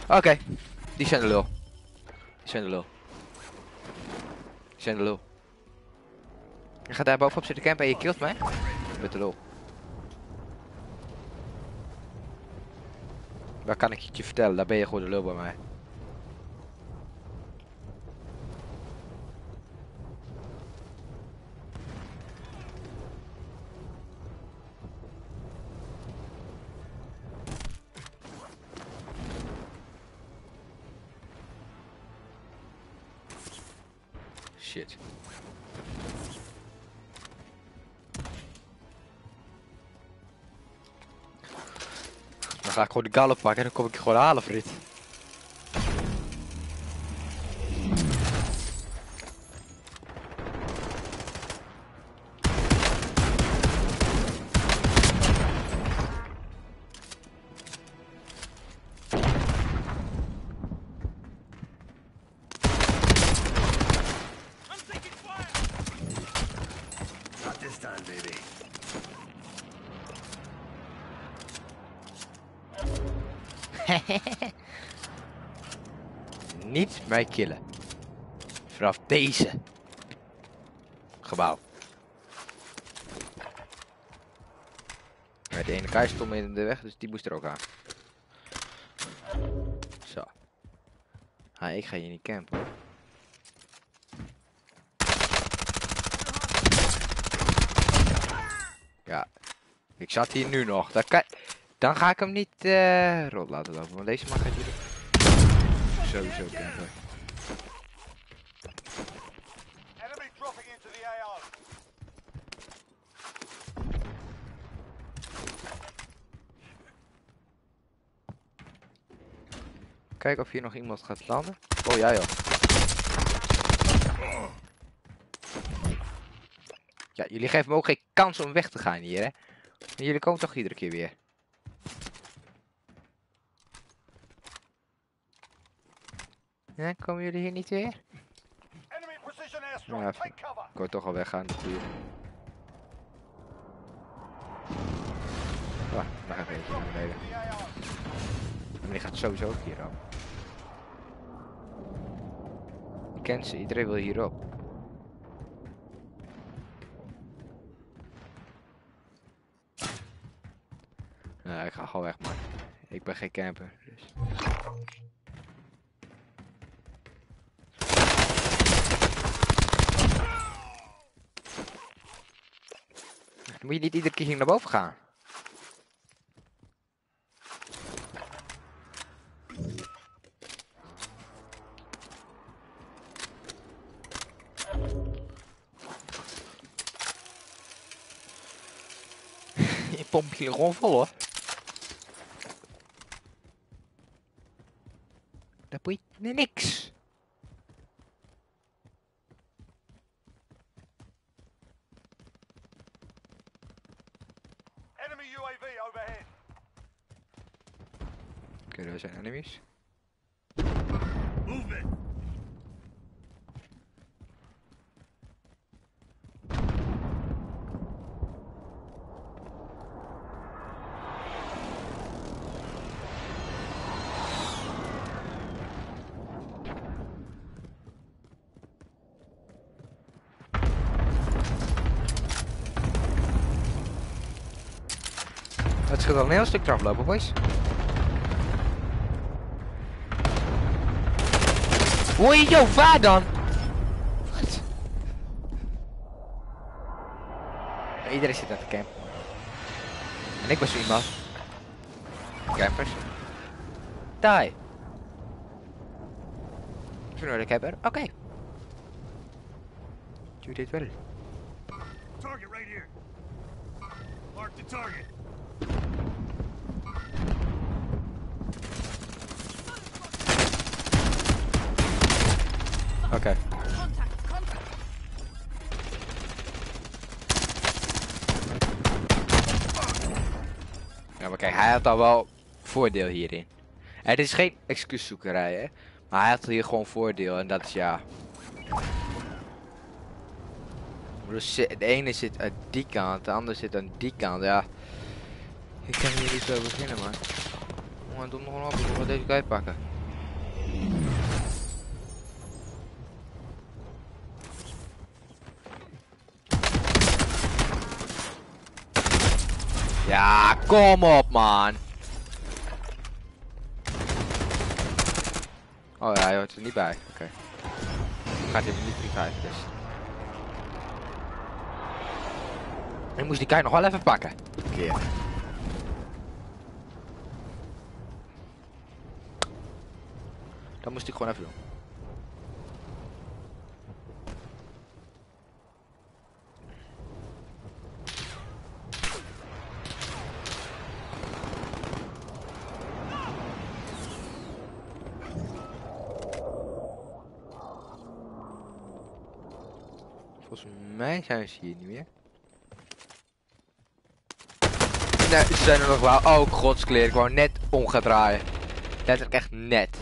Oké. Die zijn de lul. Je gaat daar bovenop zitten campen en je killt mij. Je bent de lul. Waar kan ik het je vertellen? Daar ben je gewoon de lul bij mij. Shit. Dan ga ik gewoon de galop pakken en dan kom ik je gewoon halen, vriend. Niet mij killen. Vanaf deze gebouw. Ja, de ene kaart stond in de weg, dus die moest er ook aan. Zo. Ha, ik ga je niet campen. Ja. Ik zat hier nu nog. Dat kan... Dan ga ik hem niet rot laten lopen, want deze mag natuurlijk sowieso campen. Kijk of hier nog iemand gaat landen. Oh ja joh. Ja, jullie geven me ook geen kans om weg te gaan hier, hè. En jullie komen toch iedere keer weer. Ja, komen jullie hier niet weer? Ja, ik word toch al weggaan natuurlijk. Ah, nog even eentje naar beneden. Maar die gaat sowieso ook hierop. Je kent ze, iedereen wil hierop. Nou, ik ga gewoon weg man. Ik ben geen camper, dus... Moet je niet iedere keer hier naar boven gaan? Je pompt hier gewoon vol hoor. Daar boeit niks. Oké, daar zijn enemies. Movement. Het scheelt al een heel stuk eraf lopen, boys. Oei, joh, waar dan? Wat? Ja, iedereen zit aan de camp. En ik was zo iemand. Campers. Die. Zullen we de camper? Oké. Doe dit wel. Target right here. Mark the target. Oké. Ja, maar kijk, hij had al wel voordeel hierin. En het is geen excuuszoekerij, hè. Maar hij had hier gewoon voordeel en dat is ja. De ene zit aan die kant, de andere zit aan die kant, ja. Ik kan hier niet zo beginnen, man. Oh, doe nog een oproep, ik ga deze guy pakken. Ja, kom op, man. Oh ja, hij hoort er niet bij. Oké. Gaat hij niet reviven, dus. Ik moest die kei nog wel even pakken. Keer. Dat moest ik gewoon even doen. Volgens mij zijn ze hier niet meer. Nee, ze zijn er nog wel. Oh, godskleer. Ik wou net om gaan draaien. Letterlijk echt net.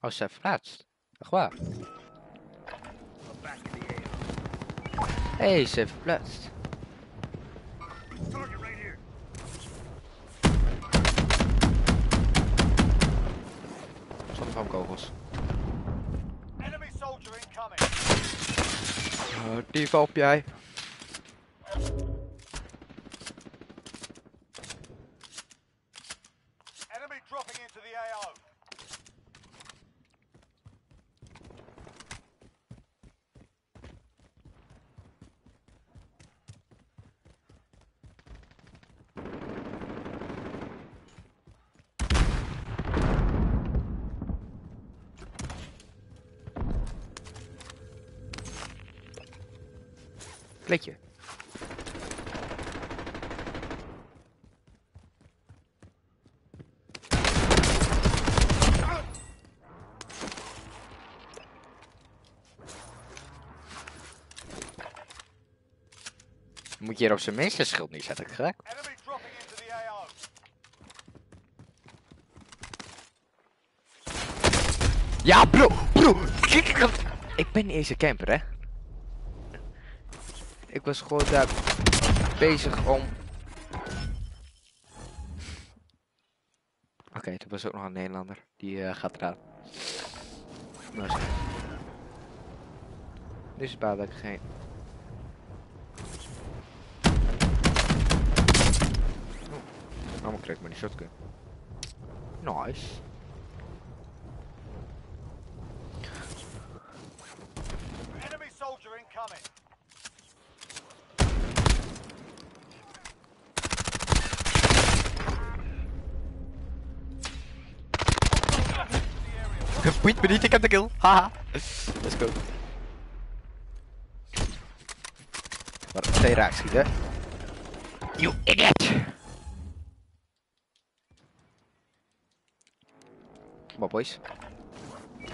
Oh, ze zijn verplaatst. Echt waar. Hé, hey, ze zijn verplaatst. Zonder van kogels. Die op jij. Enemy dropping into the AO. Klikje. Moet je hier op zijn minst een schild neerzetten, gek? Ja, bro. Ik ben niet eens een camper, hè? Ik was gewoon daar bezig om... Oké, toen was ook nog een Nederlander. Die gaat eraan. Nu is het baat dat ik geen... Allemaal krijg ik maar die shotgun. Nice. Enemy soldier incoming. Boeit me niet, ik heb de kill. Haha. Let's go. Maar twee raak schieten. You idiot! Kom op, boys. Ah,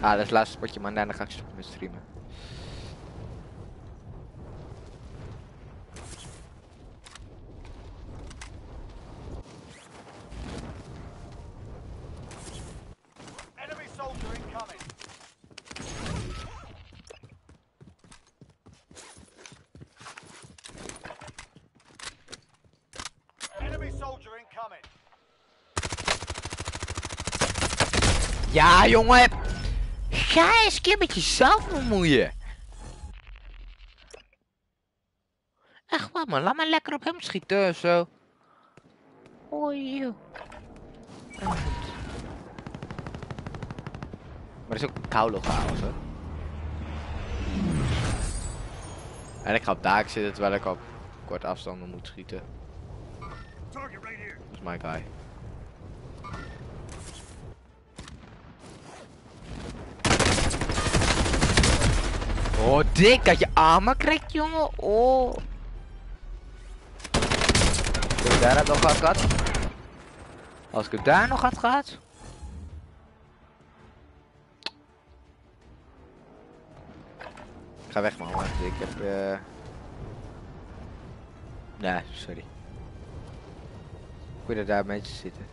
dat is het laatste spotje, maar daarna ga ik stoppen met streamen. Ja, jongen! Ga eens een keer met jezelf bemoeien! Echt waar, man. Laat maar lekker op hem schieten of zo. Oei, joh. Oh, goed. Maar er is ook een koude lokaal, hoor. En ik ga op daak zitten terwijl ik op korte afstanden moet schieten. Dat is mijn guy. Oh, dik dat je armen krijgt, jongen. Oh. Als ik daar nog had gehad. Als ik het daar nog had gehad. Ik ga weg, man. Ik heb... Nee, sorry. Ik wil er daar mensen zitten.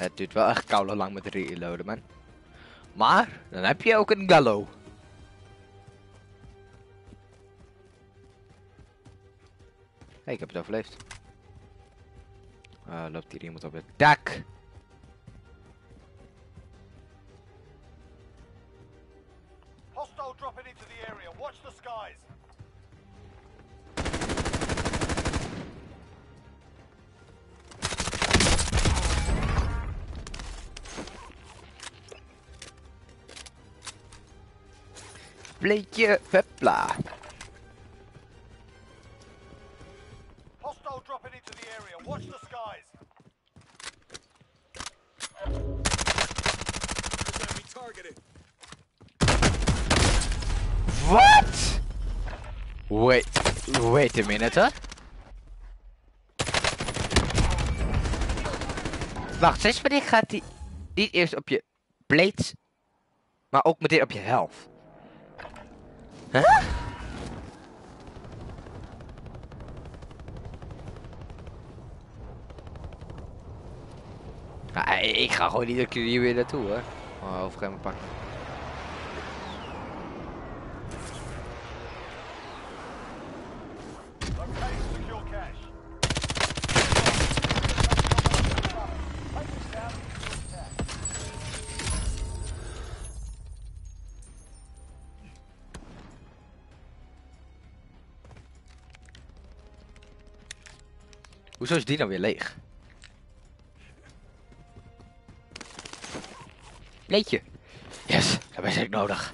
Het duurt wel echt koude lang met reloaden, man. Maar dan heb je ook een Gallo. Hey, ik heb het overleefd. Loopt hier iemand op het dak? Hostile dropping into the area. Watch the skies. Bleekje Pepla. Hostile dropping into the area. Watch the skies. Enemy targeted. What? Wait a minute, hè? Wacht, sinds wanneer gaat die niet eerst op je plates, maar ook meteen op je helft? Huh? Nou, ik ga gewoon iedere keer hier weer naartoe, hoor. Oh, overgeven pakken. Hoezo is die nou weer leeg? Bleetje. Yes, daar ben ik nodig.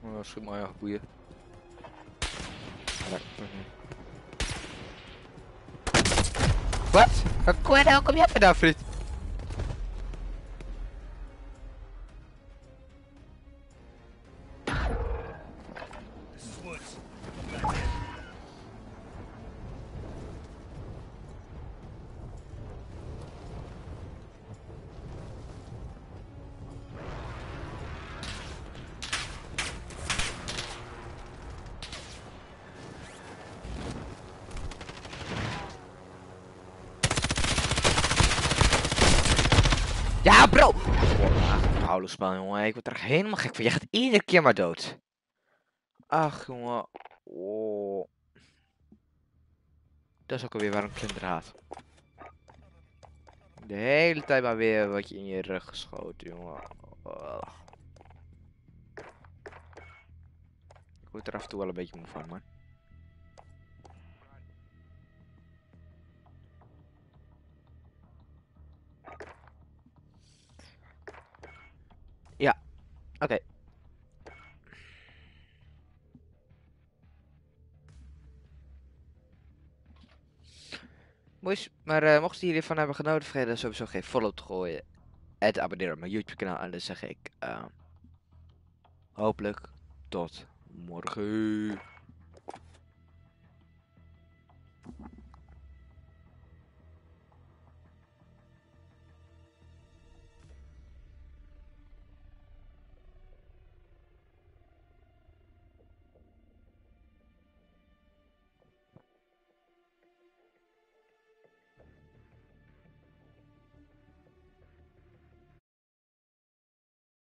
Oh, schiet maar ja, boeien. Wat? Hoe kom jij vandaan, vriend? Ja, bro! Oude spel, jongen. Ik word er helemaal gek van. Je gaat iedere keer maar dood. Ach, jongen. Oh. Dat is ook alweer waarom Clint haat. De hele tijd maar weer wat je in je rug geschoten, jongen. Oh. Ik word er af en toe wel een beetje moe van, man. Ja, oké. Mooi, maar mochten jullie hiervan hebben genoten, vergeet dan sowieso geen follow te gooien. En te abonneren op mijn YouTube kanaal. En dan zeg ik hopelijk tot morgen.